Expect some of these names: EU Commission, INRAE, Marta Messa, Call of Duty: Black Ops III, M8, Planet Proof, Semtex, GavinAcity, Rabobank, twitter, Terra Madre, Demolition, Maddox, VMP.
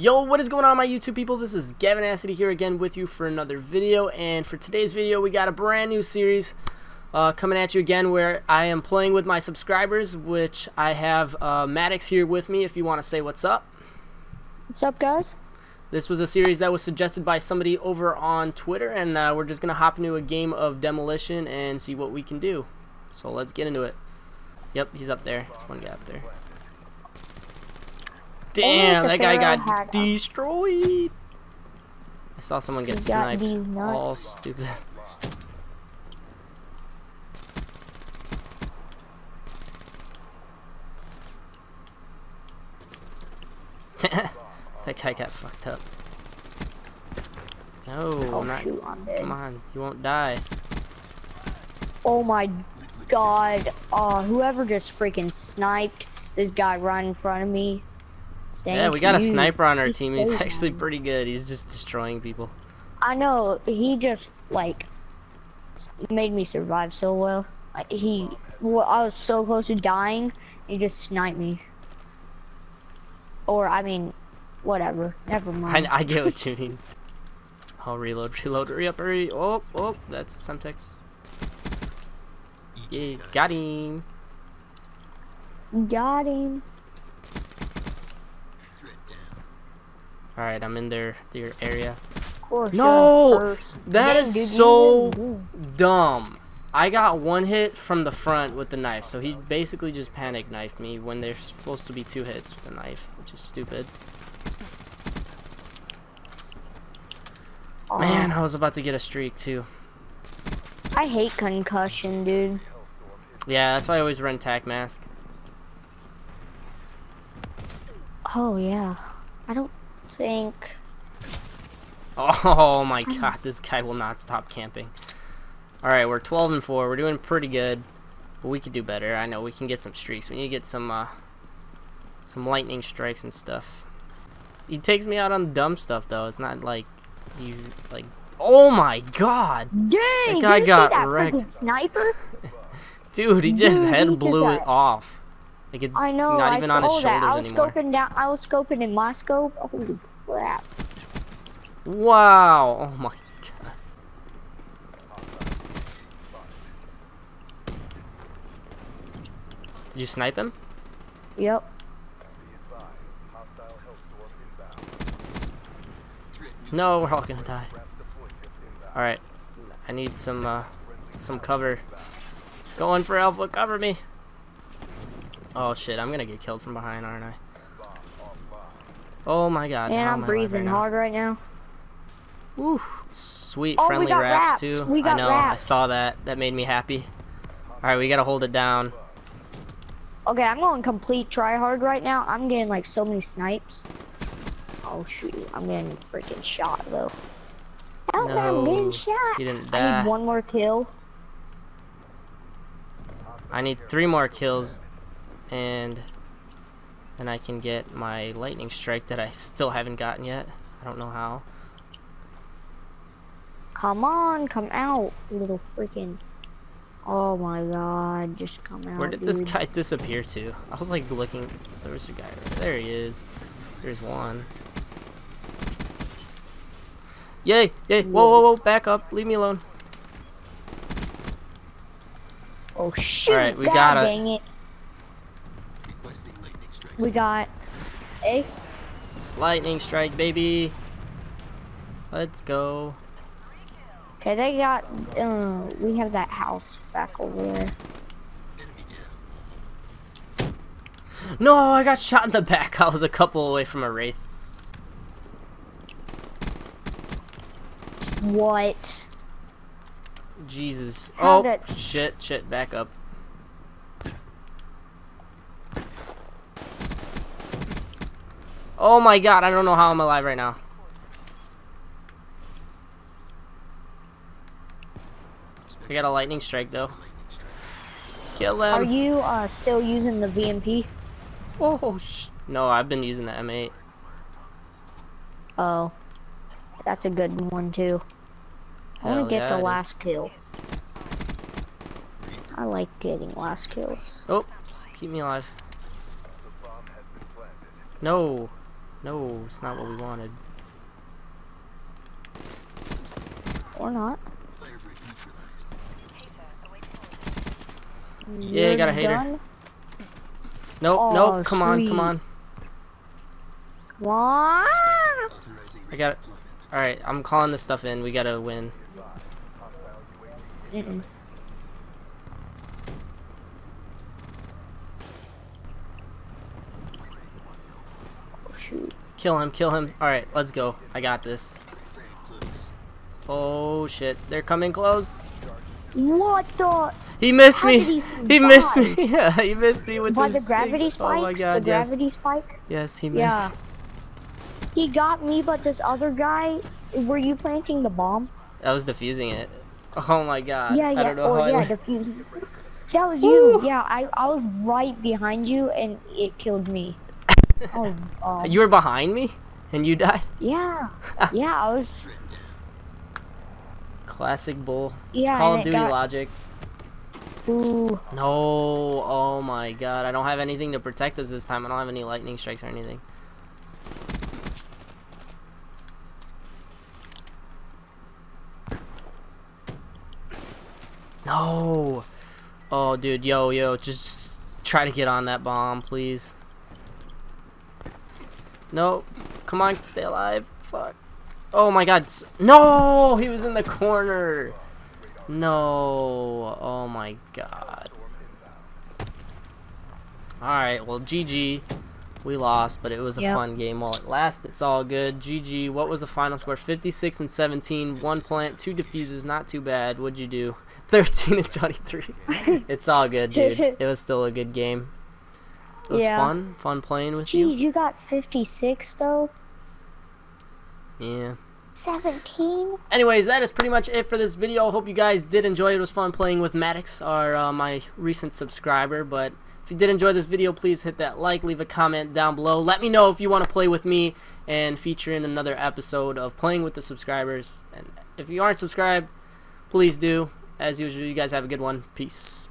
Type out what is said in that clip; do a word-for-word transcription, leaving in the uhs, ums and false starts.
Yo, what is going on, my YouTube people? This is GavinAcity here again with you for another video, and for today's video we got a brand new series uh, coming at you again where I am playing with my subscribers, which I have uh, Maddox here with me if you want to say what's up. What's up, guys? This was a series that was suggested by somebody over on Twitter, and uh, we're just going to hop into a game of demolition and see what we can do. So let's get into it. Yep, he's up there. There's one guy up there. Damn, that guy got destroyed. I saw someone get sniped. All stupid. That guy got fucked up. No, not. Come on, you won't die. Oh my god. Uh, whoever just freaking sniped this guy right in front of me. Thank yeah, we got you. a sniper on our He's team. So He's actually pretty good. He's just destroying people. I know. He just, like, made me survive so well. He, well, I was so close to dying. He just sniped me. Or, I mean, whatever. Never mind. I, I get what you mean. I'll reload, reload, hurry up, hurry. Oh, oh, that's a Semtex. Yeah, got him. Got him. Alright, I'm in their, their area. No! That is so dumb. I got one hit from the front with the knife, so he basically just panic knifed me when there's supposed to be two hits with the knife, which is stupid. Man, I was about to get a streak, too. I hate concussion, dude. Yeah, that's why I always run T A C mask. Oh, yeah. I don't... think. Oh my god, this guy will not stop camping. Alright, we're twelve and four. We're doing pretty good, but we could do better. I know we can get some streaks. We need to get some uh, some lightning strikes and stuff. He takes me out on dumb stuff though. It's not like you like. Oh my god! Dang, that guy did you got see that wrecked. Sniper? Dude, he just Dude, head he blew it that. off. Like it's I know, not even I on his shoulders that. I was anymore. Scoping down, I was scoping in my scope. Holy crap. Wow. Oh my god. Did you snipe him? Yep. No, we're all gonna die. Alright. I need some, uh, some cover. Going for Alpha, cover me. Oh shit, I'm gonna get killed from behind, aren't I? Oh my god. Yeah, I'm breathing right hard right now. Woo. Sweet oh, friendly wraps, too. We got I know, wraps. I saw that. That made me happy. Alright, we gotta hold it down. Okay, I'm going complete try hard right now. I'm getting like so many snipes. Oh shoot, I'm getting freaking shot though. How no, I'm getting shot. He didn't die. I need one more kill. I need three more kills. And then I can get my lightning strike that I still haven't gotten yet. I don't know how. Come on, come out, little freaking. Oh my god, just come out. Where did dude. this guy disappear to? I was like looking. There was a guy. Right there he is. There's one. Yay, yay. Whoa, whoa, whoa. Back up. Leave me alone. Oh, shit. Alright, we got it. Dang it. We got a lightning strike, baby. Let's go. Okay, they got. Uh, we have that house back over there. No, I got shot in the back. I was a couple away from a wraith. What? Jesus! How oh shit! Shit! Back up. Oh my god, I don't know how I'm alive right now. I got a lightning strike though. Kill him. Are you uh, still using the V M P? Oh, sh no, I've been using the M eight. Oh, that's a good one too. I want to get yeah, the last is. kill. I like getting last kills. Oh, keep me alive. No. No, it's not what we wanted. Or not. You're yeah, I got a hater. Done? Nope, oh, nope, come sweet. on, come on. What? I got it. Alright, I'm calling this stuff in. We gotta win. Mm-mm. Oh, shoot. Kill him, kill him. Alright, let's go. I got this. Oh shit, they're coming close. What the? He missed How me. He, he missed me. Yeah, he missed me with By this the gravity spike. Oh my god, the gravity yes. spike. Yes, he missed. Yeah. He got me, but this other guy. Were you planting the bomb? I was defusing it. Oh my god. Yeah, yeah. I don't know oh how yeah, I... defusing. That was Ooh. you. Yeah, I I was right behind you, and it killed me. Oh. Um... You were behind me, and you died. Yeah. Yeah, I was. Classic bull. Yeah. Call of Duty got... logic. Ooh. No, oh my god, I don't have anything to protect us this time. I don't have any lightning strikes or anything. No. Oh dude, yo, yo, just try to get on that bomb, please. No, come on, stay alive. Fuck. Oh my god, no, he was in the corner. No, oh my god. Alright, well, G G. We lost, but it was a yep. fun game while it lasted. It's all good. G G, what was the final score? fifty-six and seventeen, one plant, two diffuses, not too bad. What'd you do? thirteen and twenty-three. It's all good, dude. It was still a good game. It was yeah. fun, fun playing with Jeez, you. Jeez, you got fifty-six, though? Yeah. seventeen. Anyways, that is pretty much it for this video. Hope you guys did enjoy it. It was fun playing with Maddox, our uh, my recent subscriber. But if you did enjoy this video, please hit that like, leave a comment down below. Let me know if you want to play with me and feature in another episode of Playing with the Subscribers. And if you aren't subscribed, please do. As usual, you guys have a good one. Peace.